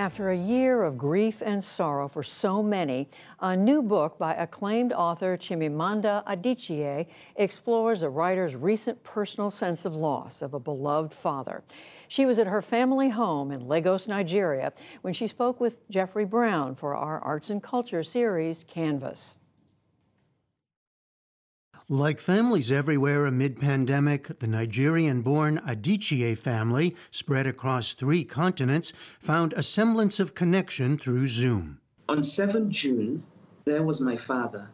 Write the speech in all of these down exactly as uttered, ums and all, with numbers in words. After a year of grief and sorrow for so many, a new book by acclaimed author Chimamanda Adichie explores a writer's recent personal sense of loss of a beloved father. She was at her family home in Lagos, Nigeria, when she spoke with Jeffrey Brown for our arts and culture series, Canvas. Like families everywhere amid pandemic, the Nigerian-born Adichie family, spread across three continents, found a semblance of connection through Zoom. On the seventh of June, there was my father,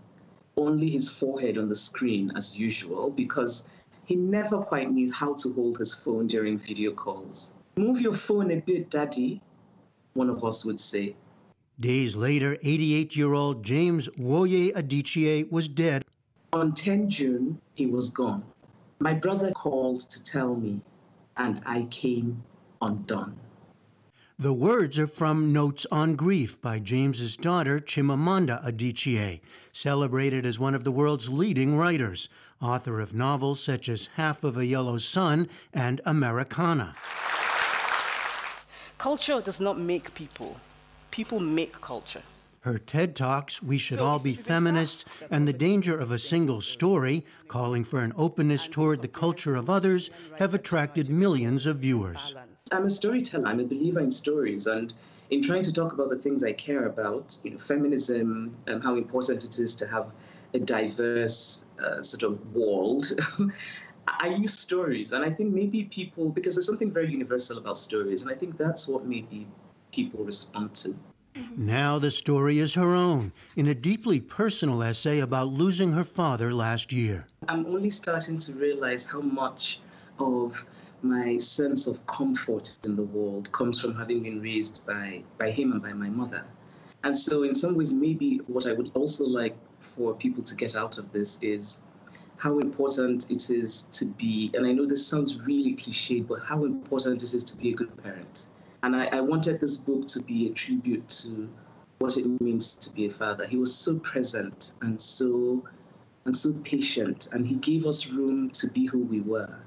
only his forehead on the screen as usual, because he never quite knew how to hold his phone during video calls. "Move your phone a bit, Daddy," one of us would say. Days later, eighty-eight-year-old James Nwoye Adichie was dead. On the tenth of June, he was gone. My brother called to tell me, and I came undone. The words are from Notes on Grief by James's daughter, Chimamanda Adichie, celebrated as one of the world's leading writers, author of novels such as Half of a Yellow Sun and Americana. Culture does not make people. People make culture. Her TED Talks, We Should All Be Feminists, and The Danger of a Single Story, calling for an openness toward the culture of others, have attracted millions of viewers. I'm a storyteller. I'm a believer in stories. And in trying to talk about the things I care about, you know, feminism, um, how important it is to have a diverse uh, sort of world, I use stories. And I think maybe people, because there's something very universal about stories, and I think that's what maybe people respond to. Now the story is her own, in a deeply personal essay about losing her father last year. I'm only starting to realize how much of my sense of comfort in the world comes from having been raised by, by him and by my mother. And so in some ways, maybe what I would also like for people to get out of this is how important it is to be, and I know this sounds really cliched, but how important it is to be a good parent. And I, I wanted this book to be a tribute to what it means to be a father. He was so present and so, and so patient, and he gave us room to be who we were.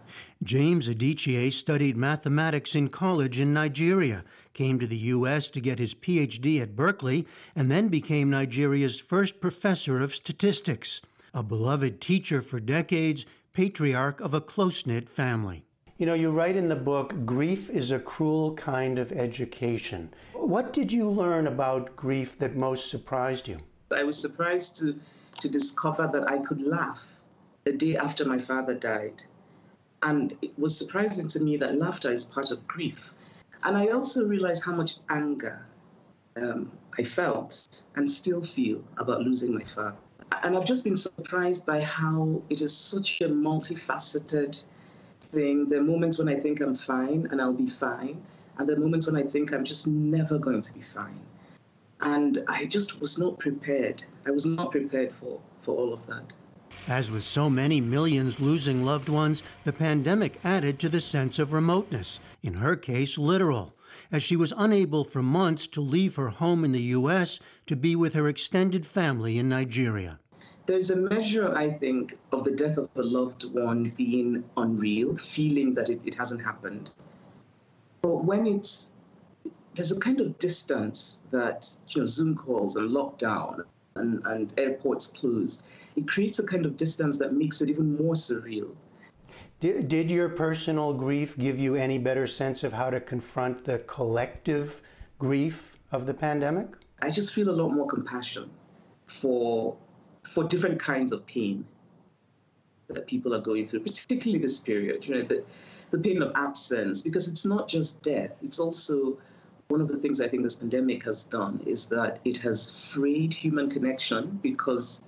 James Adichie studied mathematics in college in Nigeria, came to the U S to get his P H D at Berkeley, and then became Nigeria's first professor of statistics, a beloved teacher for decades, patriarch of a close-knit family. You know, you write in the book, grief is a cruel kind of education. What did you learn about grief that most surprised you? I was surprised to, to discover that I could laugh the day after my father died. And it was surprising to me that laughter is part of grief. And I also realized how much anger um, I felt and still feel about losing my father. And I've just been surprised by how it is such a multifaceted thing. There are moments when I think I'm fine and I'll be fine, and there are moments when I think I'm just never going to be fine. And I just was not prepared. I was not prepared for, for all of that. As with so many millions losing loved ones, the pandemic added to the sense of remoteness, in her case, literal, as she was unable for months to leave her home in the U S to be with her extended family in Nigeria. There's a measure, I think, of the death of a loved one being unreal, feeling that it, it hasn't happened. But when it's, there's a kind of distance that, you know, Zoom calls and lockdown and, and airports closed, it creates a kind of distance that makes it even more surreal. Did, did your personal grief give you any better sense of how to confront the collective grief of the pandemic? I just feel a lot more compassion for for different kinds of pain that people are going through, particularly this period, you know, the, the pain of absence, because it's not just death. It's also one of the things I think this pandemic has done is that it has frayed human connection because,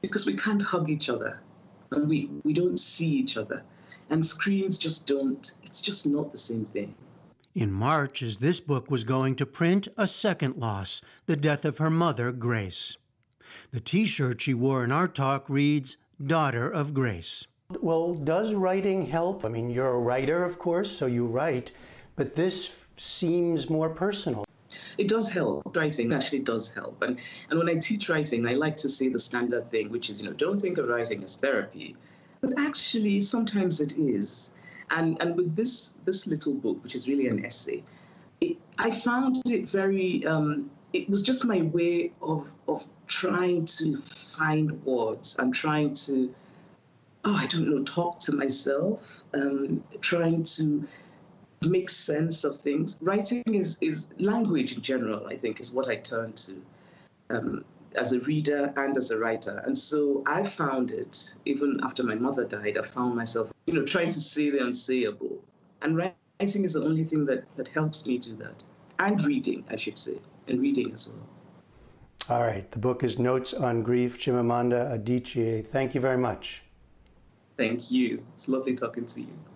because we can't hug each other and we, we don't see each other. And screens just don't, it's just not the same thing. In March, as this book was going to print, a second loss, the death of her mother, Grace. The T-shirt she wore in our talk reads, Daughter of Grace. Well, does writing help? I mean, you're a writer, of course, so you write, but this seems more personal. It does help. Writing actually does help. And, and when I teach writing, I like to say the standard thing, which is, you know, don't think of writing as therapy. But actually, sometimes it is. And, and with this, this little book, which is really an essay, it, I found it very, um, it was just my way of, of trying to find words and trying to, oh, I don't know, talk to myself, um, trying to make sense of things. Writing is, is language in general, I think, is what I turn to um, as a reader and as a writer. And so I found it, even after my mother died, I found myself, you know, trying to say the unsayable. And writing is the only thing that, that helps me do that. And reading, I should say, and reading as well. All right. The book is Notes on Grief, Chimamanda Adichie. Thank you very much. Thank you. It's lovely talking to you.